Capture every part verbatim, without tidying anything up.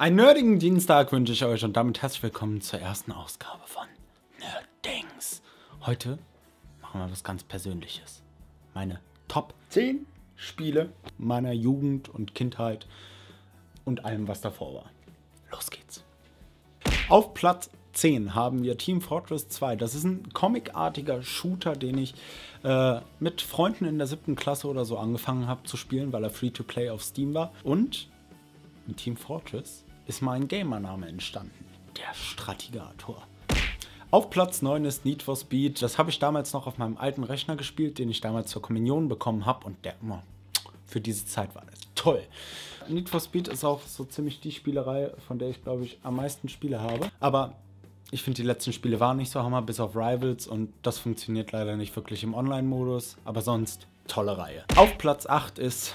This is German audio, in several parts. Einen nerdigen Dienstag wünsche ich euch und damit herzlich willkommen zur ersten Ausgabe von Nerddings. Heute machen wir was ganz Persönliches. Meine Top zehn Spiele meiner Jugend und Kindheit und allem, was davor war. Los geht's. Auf Platz zehn haben wir Team Fortress zwei. Das ist ein comicartiger Shooter, den ich äh, mit Freunden in der siebten Klasse oder so angefangen habe zu spielen, weil er Free-to-Play auf Steam war. Und in Team Fortress ist mein Gamername entstanden, der Stratigator. Auf Platz neun ist Need for Speed. Das habe ich damals noch auf meinem alten Rechner gespielt, den ich damals zur Kommunion bekommen habe und der immer für diese Zeit war das toll. Need for Speed ist auch so ziemlich die Spielerei, von der ich glaube ich am meisten Spiele habe. Aber ich finde, die letzten Spiele waren nicht so hammer, bis auf Rivals, und das funktioniert leider nicht wirklich im Online-Modus. Aber sonst tolle Reihe. Auf Platz acht ist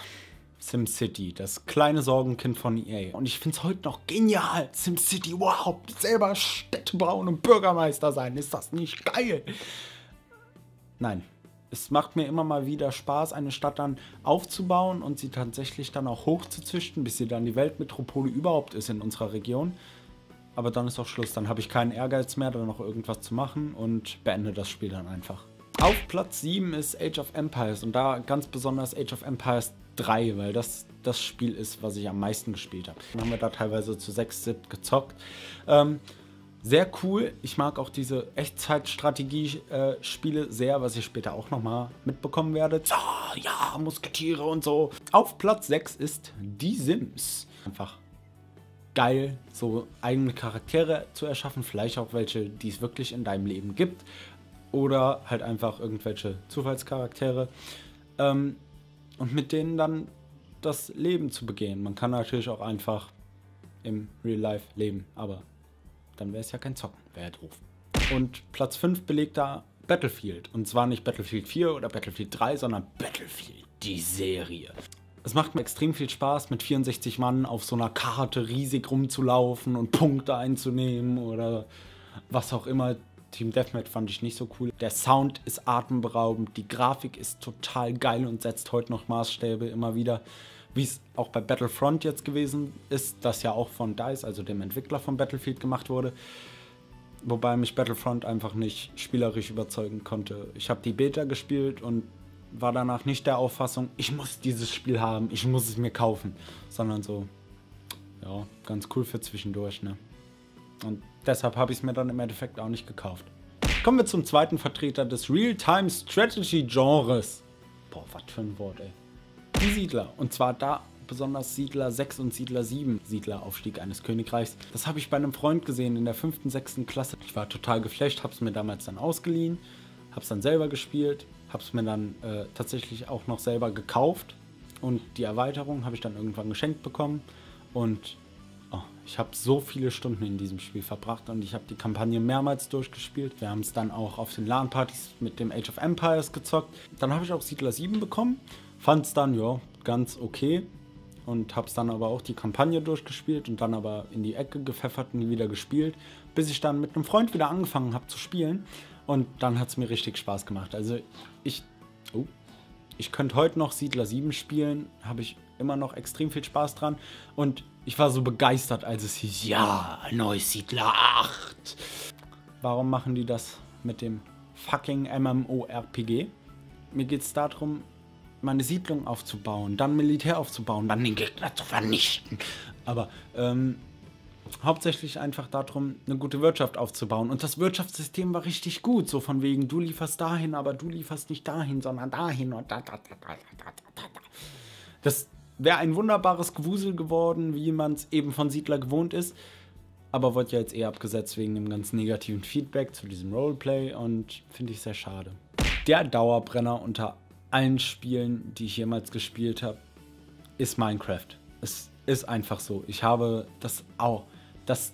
Sim City, das kleine Sorgenkind von E A. Und ich finde es heute noch genial. Sim City, wow, selber Städte bauen und Bürgermeister sein, ist das nicht geil? Nein, es macht mir immer mal wieder Spaß, eine Stadt dann aufzubauen und sie tatsächlich dann auch hochzuzüchten, bis sie dann die Weltmetropole überhaupt ist in unserer Region. Aber dann ist auch Schluss, dann habe ich keinen Ehrgeiz mehr, da noch irgendwas zu machen und beende das Spiel dann einfach. Auf Platz sieben ist Age of Empires und da ganz besonders Age of Empires drei, weil das das Spiel ist, was ich am meisten gespielt habe. Dann haben wir da teilweise zu sechs, sieben gezockt. Ähm, sehr cool. Ich mag auch diese Echtzeit-Strategie-Spiele sehr, was ihr später auch nochmal mitbekommen werdet. So, ja, Musketiere und so. Auf Platz sechs ist Die Sims. Einfach geil, so eigene Charaktere zu erschaffen, vielleicht auch welche, die es wirklich in deinem Leben gibt. Oder halt einfach irgendwelche Zufallscharaktere. Ähm, und mit denen dann das Leben zu begehen. Man kann natürlich auch einfach im Real Life leben, aber dann wäre es ja kein Zocken, wäre ja doof. Und Platz fünf belegt da Battlefield. Und zwar nicht Battlefield vier oder Battlefield drei, sondern Battlefield, die Serie. Es macht mir extrem viel Spaß, mit vierundsechzig Mann auf so einer Karte riesig rumzulaufen und Punkte einzunehmen oder was auch immer. Team Deathmatch fand ich nicht so cool. Der Sound ist atemberaubend, die Grafik ist total geil und setzt heute noch Maßstäbe immer wieder, wie es auch bei Battlefront jetzt gewesen ist, das ja auch von DICE, also dem Entwickler von Battlefield, gemacht wurde. Wobei mich Battlefront einfach nicht spielerisch überzeugen konnte. Ich habe die Beta gespielt und war danach nicht der Auffassung, ich muss dieses Spiel haben, ich muss es mir kaufen, sondern so, ja, ganz cool für zwischendurch, ne? Und deshalb habe ich es mir dann im Endeffekt auch nicht gekauft. Kommen wir zum zweiten Vertreter des Real-Time-Strategy-Genres. Boah, was für ein Wort, ey. Die Siedler. Und zwar da besonders Siedler sechs und Siedler sieben. Siedler, Aufstieg eines Königreichs. Das habe ich bei einem Freund gesehen in der fünften, sechsten Klasse. Ich war total geflasht, habe es mir damals dann ausgeliehen, habe es dann selber gespielt, habe es mir dann äh, tatsächlich auch noch selber gekauft. Und die Erweiterung habe ich dann irgendwann geschenkt bekommen. Und oh, ich habe so viele Stunden in diesem Spiel verbracht und ich habe die Kampagne mehrmals durchgespielt. Wir haben es dann auch auf den LAN-Partys mit dem Age of Empires gezockt. Dann habe ich auch Siedler sieben bekommen, fand es dann, ja, ganz okay und habe es dann aber auch die Kampagne durchgespielt und dann aber in die Ecke gepfeffert und wieder gespielt, bis ich dann mit einem Freund wieder angefangen habe zu spielen und dann hat es mir richtig Spaß gemacht. Also ich, oh, ich könnte heute noch Siedler sieben spielen, habe ich immer noch extrem viel Spaß dran und ich war so begeistert, als es hieß, ja, neues Siedler acht. Warum machen die das mit dem fucking M M O R P G? Mir geht es darum, meine Siedlung aufzubauen, dann Militär aufzubauen, dann den Gegner zu vernichten. Aber ähm, hauptsächlich einfach darum, eine gute Wirtschaft aufzubauen. Und das Wirtschaftssystem war richtig gut, so von wegen, du lieferst dahin, aber du lieferst nicht dahin, sondern dahin und da, da, da, da, da, da, da. Das wäre ein wunderbares Gewusel geworden, wie man es eben von Siedler gewohnt ist. Aber wurde ja jetzt eher abgesetzt wegen dem ganzen negativen Feedback zu diesem Roleplay und finde ich sehr schade. Der Dauerbrenner unter allen Spielen, die ich jemals gespielt habe, ist Minecraft. Es ist einfach so. Ich habe das auch. Das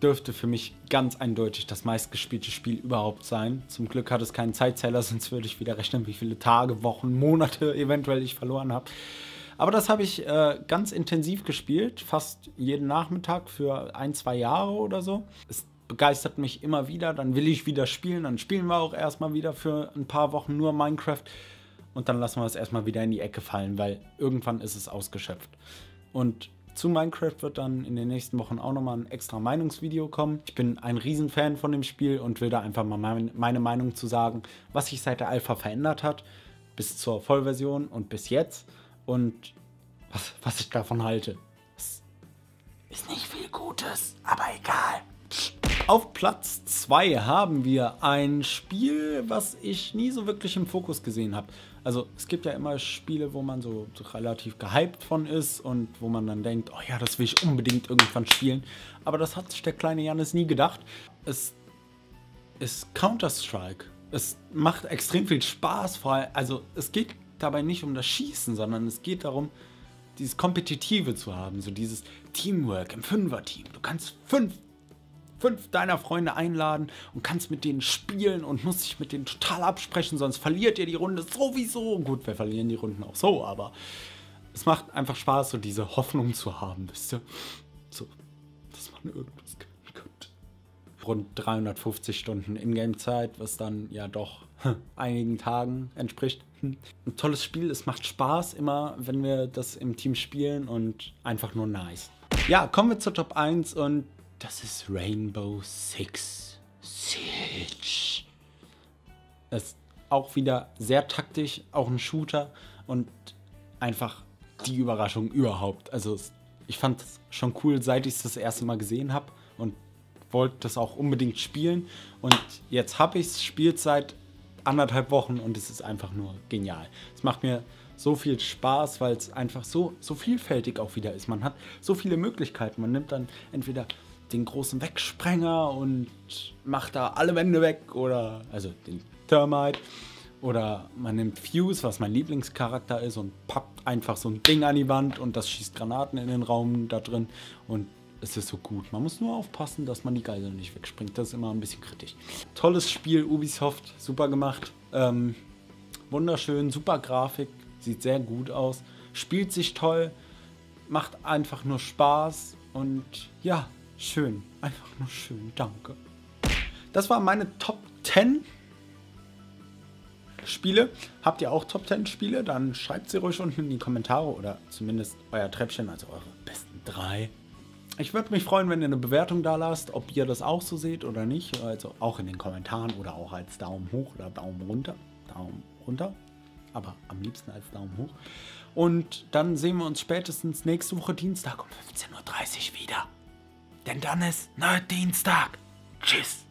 dürfte für mich ganz eindeutig das meistgespielte Spiel überhaupt sein. Zum Glück hat es keinen Zeitzähler, sonst würde ich wieder rechnen, wie viele Tage, Wochen, Monate eventuell ich verloren habe. Aber das habe ich äh, ganz intensiv gespielt, fast jeden Nachmittag für ein, zwei Jahre oder so. Es begeistert mich immer wieder, dann will ich wieder spielen, dann spielen wir auch erstmal wieder für ein paar Wochen nur Minecraft und dann lassen wir es erstmal wieder in die Ecke fallen, weil irgendwann ist es ausgeschöpft. Und Zu Minecraft wird dann in den nächsten Wochen auch nochmal ein extra Meinungsvideo kommen. Ich bin ein Riesenfan von dem Spiel und will da einfach mal mein, meine Meinung zu sagen, was sich seit der Alpha verändert hat, bis zur Vollversion und bis jetzt und was, was ich davon halte. Es ist nicht viel Gutes, aber egal. Auf Platz zwei haben wir ein Spiel, was ich nie so wirklich im Fokus gesehen habe. Also es gibt ja immer Spiele, wo man so, so relativ gehypt von ist und wo man dann denkt, oh ja, das will ich unbedingt irgendwann spielen. Aber das hat sich der kleine Jannis nie gedacht. Es ist Counter-Strike. Es macht extrem viel Spaß, vor allem, also es geht dabei nicht um das Schießen, sondern es geht darum, dieses Kompetitive zu haben, so dieses Teamwork im Fünfer-Team. Du kannst fünf fünf deiner Freunde einladen und kannst mit denen spielen und musst dich mit denen total absprechen, sonst verliert ihr die Runde sowieso. Gut, wir verlieren die Runden auch so, aber es macht einfach Spaß, so diese Hoffnung zu haben, wisst ihr? So, dass man irgendwas können könnte. Rund dreihundertfünfzig Stunden Ingame-Zeit, was dann ja doch einigen Tagen entspricht. Ein tolles Spiel, es macht Spaß immer, wenn wir das im Team spielen und einfach nur nice. Ja, kommen wir zur Top eins und das ist Rainbow Six Siege. Das ist auch wieder sehr taktisch, auch ein Shooter und einfach die Überraschung überhaupt. Also ich fand es schon cool, seit ich es das erste Mal gesehen habe und wollte das auch unbedingt spielen. Und jetzt habe ich es, spielt seit anderthalb Wochen und es ist einfach nur genial. Es macht mir so viel Spaß, weil es einfach so, so vielfältig auch wieder ist. Man hat so viele Möglichkeiten. Man nimmt dann entweder den großen Wegsprenger und macht da alle Wände weg oder also den Termite oder man nimmt Fuse, was mein Lieblingscharakter ist und pappt einfach so ein Ding an die Wand und das schießt Granaten in den Raum da drin und es ist so gut. Man muss nur aufpassen, dass man die Geisel nicht wegspringt. Das ist immer ein bisschen kritisch. Tolles Spiel, Ubisoft, super gemacht. Ähm, wunderschön, super Grafik, sieht sehr gut aus, spielt sich toll, macht einfach nur Spaß und ja, schön, einfach nur schön, danke. Das waren meine Top zehn Spiele. Habt ihr auch Top zehn Spiele? Dann schreibt sie ruhig unten in die Kommentare oder zumindest euer Treppchen, also eure besten drei. Ich würde mich freuen, wenn ihr eine Bewertung da lasst, ob ihr das auch so seht oder nicht. Also auch in den Kommentaren oder auch als Daumen hoch oder Daumen runter. Daumen runter, aber am liebsten als Daumen hoch. Und dann sehen wir uns spätestens nächste Woche Dienstag um fünfzehn Uhr dreißig wieder. Denn dann ist Nerd-Dienstag. Tschüss.